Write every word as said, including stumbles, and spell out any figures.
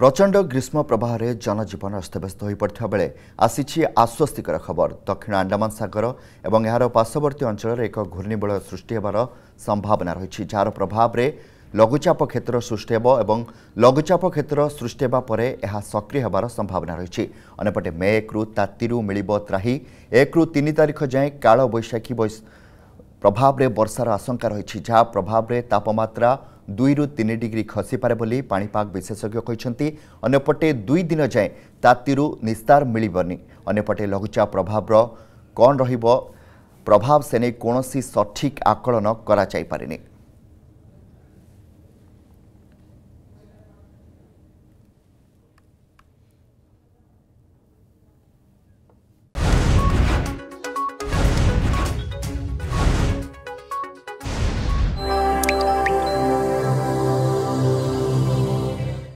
प्रचंड ग्रीष्म प्रवाह रे जनजीवन अस्तव्यस्त हो पड़ता बेले आसी आश्वस्तिकर खबर। दक्षिण आंडामान सागर एवं यार पार्श्वर्ती अंचल एक घूर्णिबलय सृष्टि होबार संभावना रही, जार प्रभाव रे लघुचाप क्षेत्र सृष्टि एवं लघुचाप क्षेत्र सृष्टि पर यह सक्रिय होबार संभावना रही। अनेपटे मे एक रु ताती मिलिब त्राही एक रु तीन तारिख जाए काल बैशाखी प्रभाव रे वर्षार आशंका रही, जहाँ प्रभाव रे तापमात्रा दुई रु तीन डिग्री खसी पारे बोली पाणीपाग विशेषज्ञ कहते। अनेपटे दुई दिन जाए ताती निस्तार मिलबनी। अनेपटे लघुचाप प्रभाव रो कौन रहिबो प्रभाव से नहीं कौनसी सठिक आकलन करा जाई पारेनी।